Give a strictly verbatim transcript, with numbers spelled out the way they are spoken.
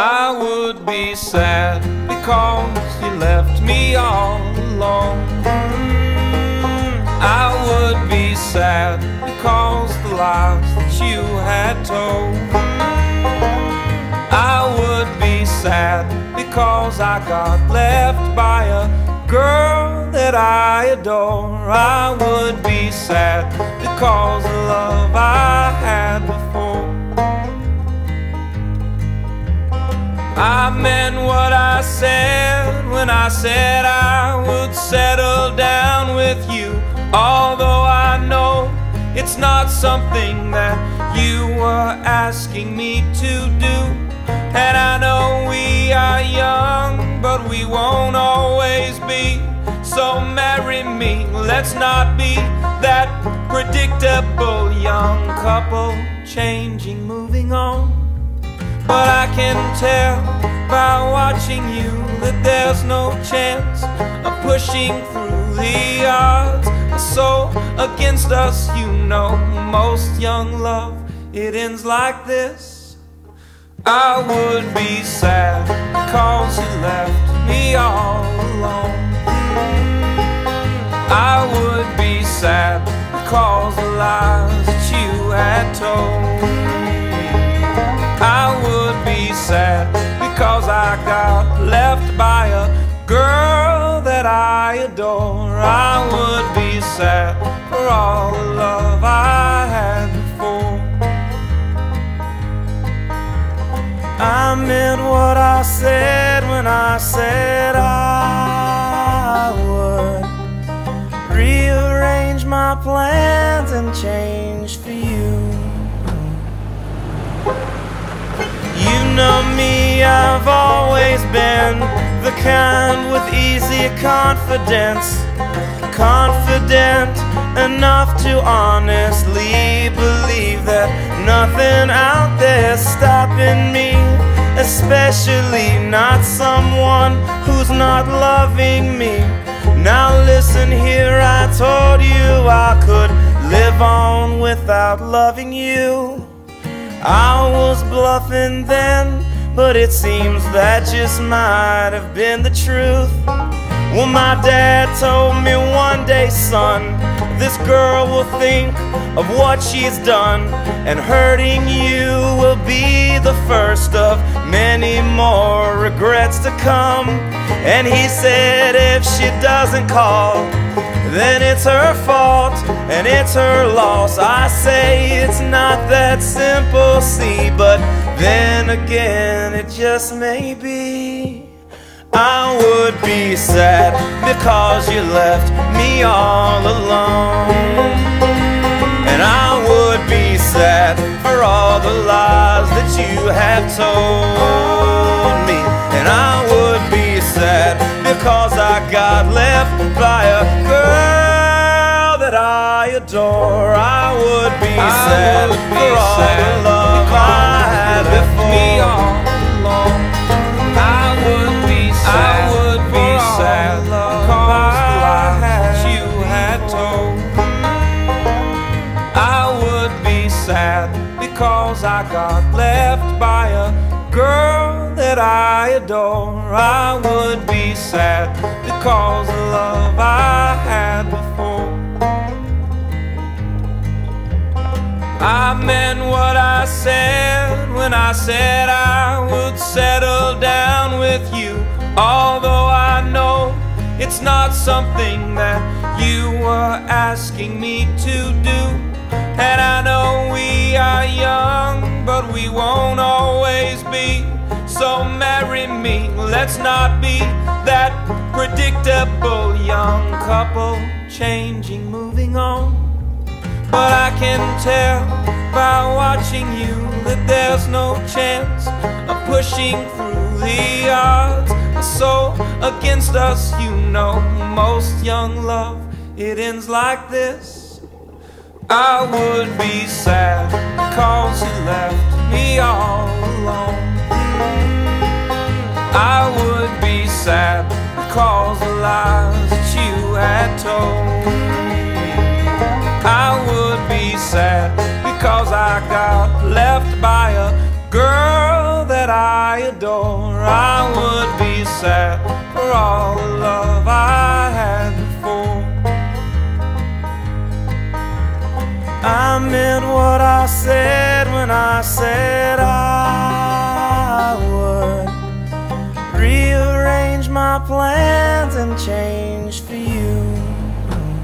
I would be sad because you left me all alone. I would be sad because the lies that you had told. I would be sad because I got left by a girl that I adore. I would be sad because the love I had before. I meant what I said when I said I would settle down with you, although I know it's not something that you were asking me to do. And I know we are young, but we won't always be, so marry me, let's not be that predictable young couple, changing, moving on. But I can tell by watching you that there's no chance of pushing through the odds so against us, you know. Most young love, it ends like this. I would be sad because you left me all alone. I would be sad because the lies that you had told. I would be sad because I got left by a girl that I adore. I would be sad for all the love I had before. I meant what I said when I said I would rearrange my plans and change for you. You know me, I've always been the kind with easy confidence, confident enough to honestly believe that nothing out there's stopping me, especially not someone who's not loving me. Now listen here, I told you I could live on without loving you. I was bluffing then, but it seems that just might have been the truth. Well, my dad told me one day, son, this girl will think of what she's done, and hurting you will be the first of many more regrets to come. And he said if she doesn't call, then it's her fault and it's her loss. I say it's not that simple, see, but then again it just may be. I would be sad because you left me all alone. And I would be sad for all the lies that you have told me. And I would be sad because I got left by a girl that I adore. I would be I sad would be for all the love I had before. Me all alone. I would be sad. I would be for sad all love because the lies that you had told. I would be sad because I got left by a girl that I adore. I would be sad because the love I had before. I meant what I said when I said I would settle down with you, although I know it's not something that you were asking me to do. And I know we are young, but we won't always be, so marry me, let's not be that predictable young couple, changing, moving on. But I can tell by watching you that there's no chance of pushing through the odds so against us, you know. Most young love, it ends like this. I would be sad because you left me all alone. I would be sad because the lies that you had told. I would be sad because I got left by a girl that I I adore. I would be sad for all the love I had before. I meant what I said when I said I would rearrange my plans and change for you.